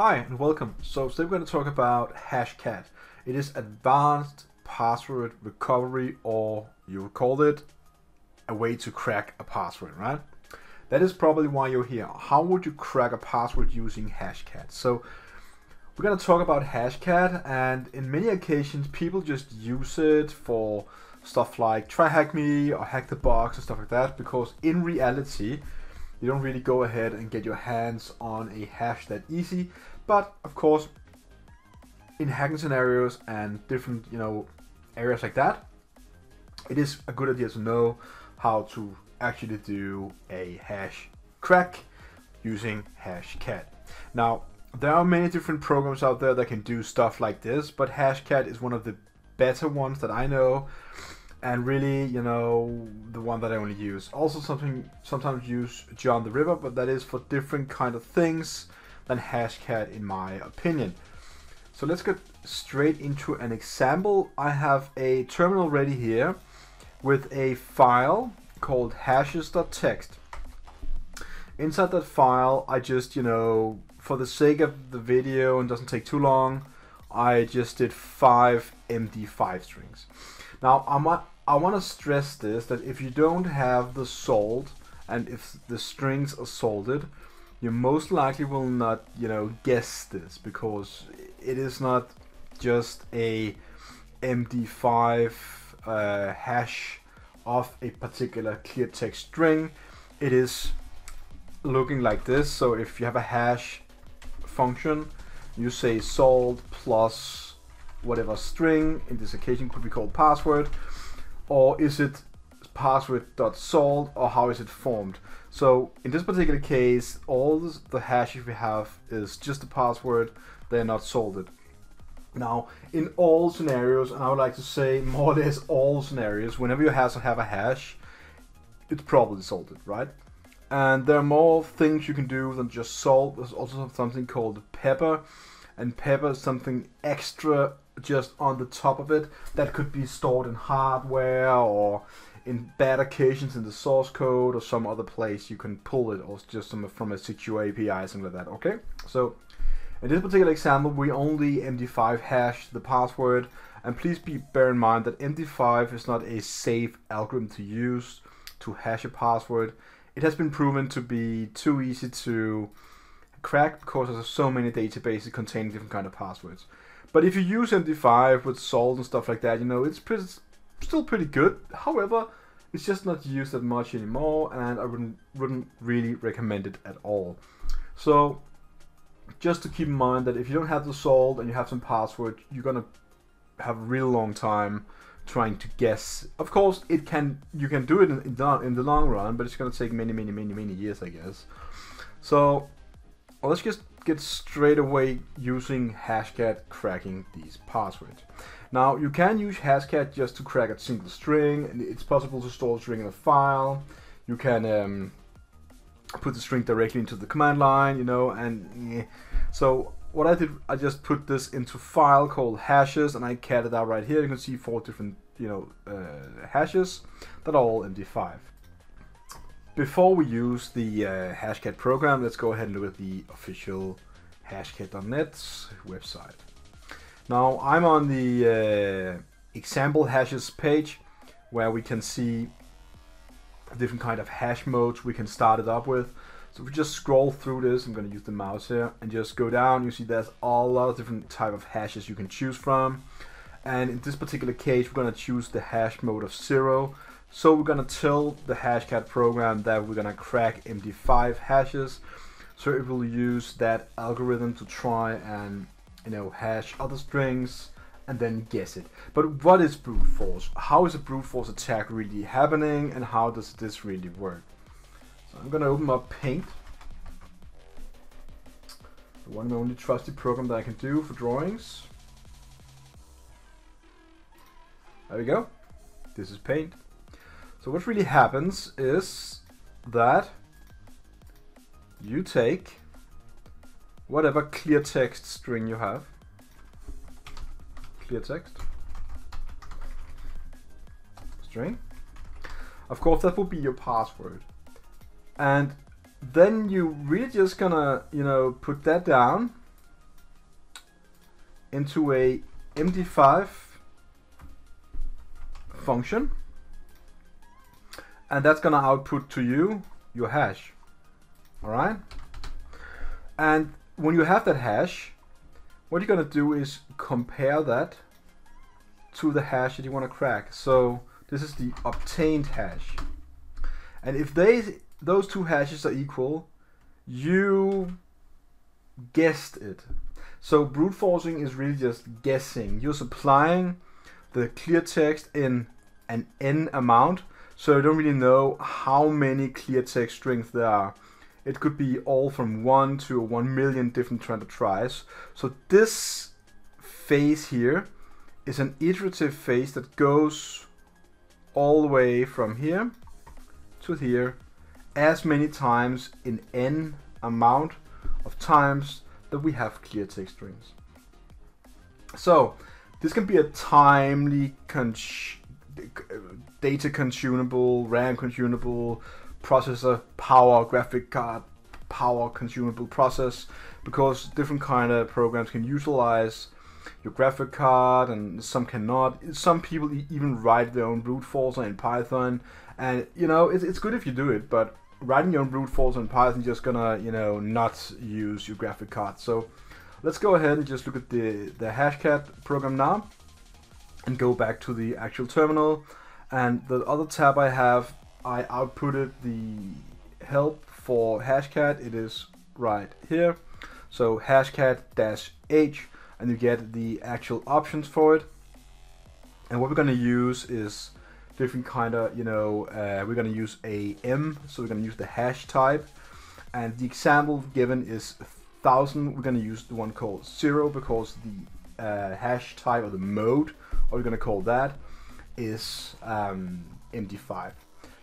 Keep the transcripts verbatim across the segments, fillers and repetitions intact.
Hi and welcome. So today we're going to talk about Hashcat. It is advanced password recovery, or you would call it a way to crack a password, right? That is probably why you're here. How would you crack a password using Hashcat? So we're going to talk about Hashcat, and in many occasions people just use it for stuff like try hack me or hack the box and stuff like that, because in reality you don't really go ahead and get your hands on a hash that easy. But of course, in hacking scenarios and different, you know, areas like that, it is a good idea to know how to actually do a hash crack using Hashcat. Now, there are many different programs out there that can do stuff like this, but Hashcat is one of the better ones that I know. And really, you know, the one that I only use. Also, something sometimes use John the River, but that is for different kind of things than Hashcat, in my opinion. So let's get straight into an example. I have a terminal ready here with a file called hashes dot text. Inside that file, I just, you know, for the sake of the video and doesn't take too long, I just did five M D five strings. Now, I'm a, I want to stress this, that if you don't have the salt, and if the strings are salted, you most likely will not, you know, guess this, because it is not just a M D five uh, hash of a particular clear text string. It is looking like this. So if you have a hash function, you say salt plus whatever string, in this occasion could be called password, or is it password dot salt, or how is it formed? So in this particular case, all this, the hashes we have is just the password, they're not salted. Now, in all scenarios, and I would like to say more or less all scenarios, whenever you have a hash, it's probably salted, right? And there are more things you can do than just salt. There's also something called pepper, and pepper is something extra just on the top of it that could be stored in hardware or in bad occasions in the source code or some other place you can pull it, or just some from a secure A P I, something like that, okay? So in this particular example, we only M D five hash the password, and please be, bear in mind that M D five is not a safe algorithm to use to hash a password. It has been proven to be too easy to crack because there's so many databases containing different kind of passwords. But if you use M D five with salt and stuff like that, you know, it's pretty, still pretty good. However, it's just not used that much anymore, and I wouldn't, wouldn't really recommend it at all. So just to keep in mind that if you don't have the salt and you have some password, you're gonna have a real long time trying to guess. Of course, it can you can do it in, in, the, in the long run, but it's gonna take many, many, many, many years, I guess. So well, let's just get straight away using Hashcat cracking these passwords. Now, you can use Hashcat just to crack a single string, and it's possible to store a string in a file. You can um, put the string directly into the command line, you know, and eh. So what I did, I just put this into file called hashes, and I cat it out right here. You can see four different, you know, uh, hashes that are all M D five. Before we use the uh, Hashcat program, let's go ahead and look at the official Hashcat dot net website. Now, I'm on the uh, example hashes page, where we can see different kind of hash modes we can start it up with. So if we just scroll through this, I'm gonna use the mouse here, and just go down, you see there's a lot of different type of hashes you can choose from. And in this particular case, we're gonna choose the hash mode of zero. So we're gonna tell the Hashcat program that we're gonna crack M D five hashes, so it will use that algorithm to try and, you know, hash other strings and then guess it. But what is brute force? How is a brute force attack really happening, and how does this really work? So I'm gonna open up Paint, the one and only trusty program that I can do for drawings. There we go. This is Paint. So what really happens is that you take whatever clear text string you have, clear text string, of course that will be your password, and then you really just gonna, you know, put that down into a M D five function, and that's gonna output to you your hash. All right. And when you have that hash, what you're gonna do is compare that to the hash that you want to crack. So this is the obtained hash, and if they those two hashes are equal, you guessed it. So brute forcing is really just guessing. You're supplying the clear text in an n amount, so you don't really know how many clear text strings there are. It could be all from one to one million different tries. So this phase here is an iterative phase that goes all the way from here to here, as many times in n amount of times that we have clear text strings. So this can be a timely, con data consumable, RAM consumable, processor power, graphic card power consumable process, because different kind of programs can utilize your graphic card and some cannot. Some people even write their own brute forcer in Python, and you know, it's, it's good if you do it, but writing your own brute forcer in Python is just gonna, you know, not use your graphic card. So let's go ahead and just look at the, the Hashcat program now and go back to the actual terminal. And the other tab I have, I outputted the help for Hashcat. It is right here. So Hashcat dash H, and you get the actual options for it. And what we're gonna use is different kind of, you know, uh, we're gonna use a M, so we're gonna use the hash type. And the example given is thousand. We're gonna use the one called zero because the uh, hash type, or the mode, or we're gonna call that, is um, M D five.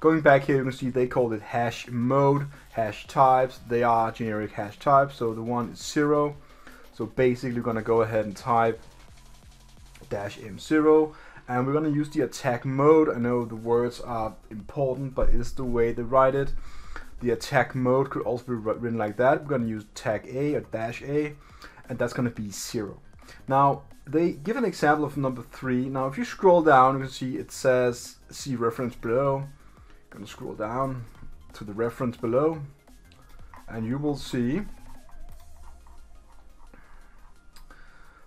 Going back here, you can see they called it hash mode, hash types. They are generic hash types, so the one is zero. So basically, we're gonna go ahead and type dash M zero, and we're gonna use the attack mode. I know the words are important, but it's the way they write it. The attack mode could also be written like that. We're gonna use tag A or dash A, and that's gonna be zero. Now, they give an example of number three. Now, if you scroll down, you can see it says see reference below. Gonna scroll down to the reference below, and you will see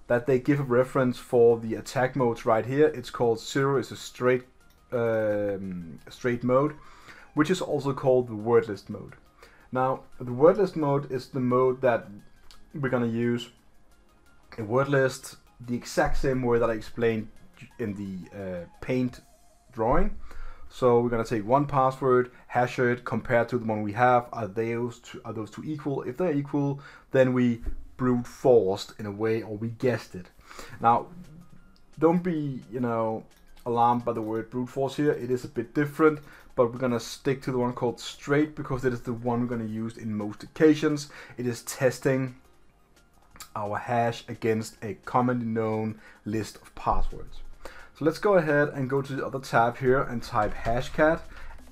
that they give a reference for the attack modes right here. It's called zero. It's a straight um, straight mode, which is also called the word list mode. Now, the word list mode is the mode that we're gonna use a word list the exact same way that I explained in the uh, paint drawing. So we're gonna take one password, hash it, compare to the one we have. Are those two, are those two equal? If they're equal, then we brute forced in a way, or we guessed it. Now, don't be, you know, alarmed by the word brute force here. It is a bit different, but we're gonna stick to the one called straight because it is the one we're gonna use in most occasions. It is testing our hash against a commonly known list of passwords. So let's go ahead and go to the other tab here and type Hashcat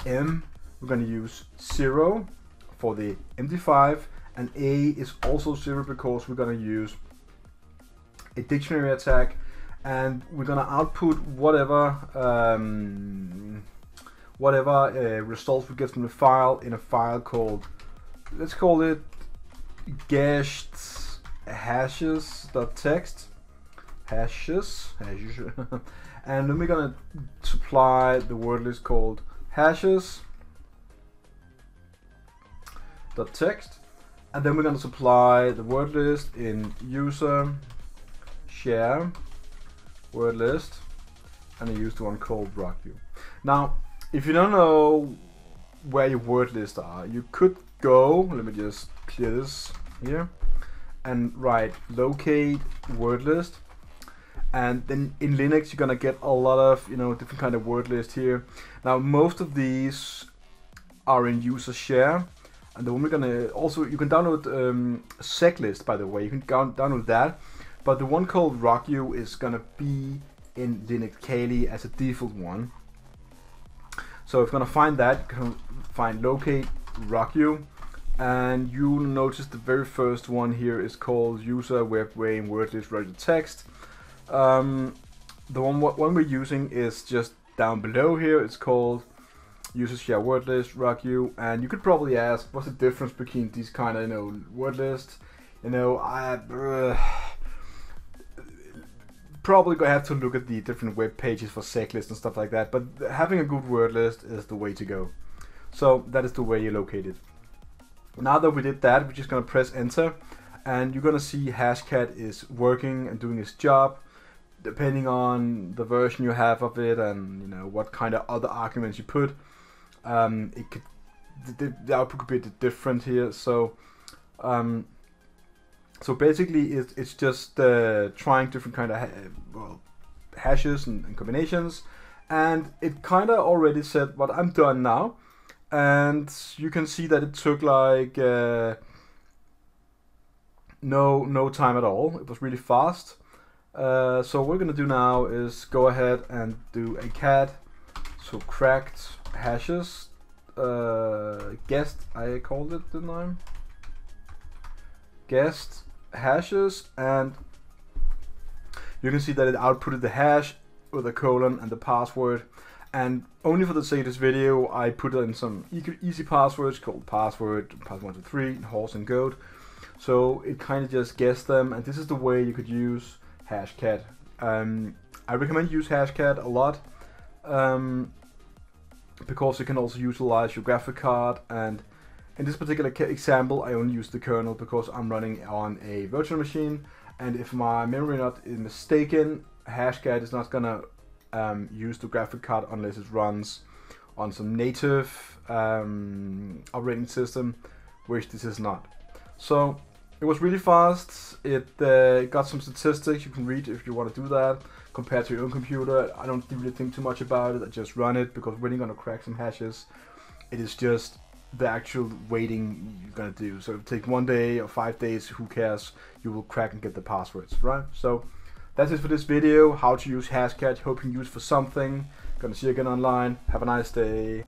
M. We're going to use zero for the M D five, and A is also zero because we're going to use a dictionary attack, and we're going to output whatever um, whatever uh, results we get from the file in a file called, let's call it guessed hashes.txt. Hashes, hashes. And then we're gonna supply the word list called hashes.txt, and then we're gonna supply the word list in user share word list, and I used one called rockyou. Now, if you don't know where your word lists are, you could go, let me just clear this here, and write locate word list. And then in Linux, you're gonna get a lot of, you know, different kind of word list here. Now, most of these are in user share, and the one we're gonna also, you can download um, seclist, by the way. You can download that, but the one called rockyou is gonna be in Linux Kali as a default one. So if you're gonna find that, you can find locate rockyou, And you'll notice the very first one here is called User Web Weighing Wordlist Related Text. Um, the one, one we're using is just down below here. It's called User Share Wordlist, rockyou. And you could probably ask, what's the difference between these kind of, you know, word lists? You know, I uh, probably gonna have to look at the different web pages for seclist and stuff like that, but having a good word list is the way to go. So that is the way you locate it. Now that we did that, we're just gonna press enter, and you're gonna see Hashcat is working and doing its job, depending on the version you have of it and, you know, what kind of other arguments you put. Um, it could, the, the output could be different here. So. Um, So basically, it's, it's just uh, trying different kind of ha well, hashes and, and combinations, and it kind of already said what I'm done now, and you can see that it took like uh, no no time at all. It was really fast. Uh, so what we're gonna do now is go ahead and do a cat, so cracked hashes, uh, guessed I called it, didn't I? Guessed hashes, and you can see that it outputted the hash with a colon and the password. And only for the sake of this video, I put in some easy passwords called password, password one two three, horse and goat. So it kind of just guessed them, and this is the way you could use Hashcat. Um, I recommend you use Hashcat a lot, um, because you can also utilize your graphic card. And in this particular example, I only use the kernel because I'm running on a virtual machine, and if my memory not is mistaken, Hashcat is not gonna um, use the graphic card unless it runs on some native um, operating system, which this is not. So it was really fast. It uh, got some statistics you can read if you want to do that compared to your own computer. I don't really think too much about it. I just run it because we're really gonna crack some hashes. It is just the actual waiting you're gonna do. So if it takes one day or five days, who cares? You will crack and get the passwords, right? So that's it for this video. How to use Hashcat. Hope you can use it for something. Gonna see you again online. Have a nice day.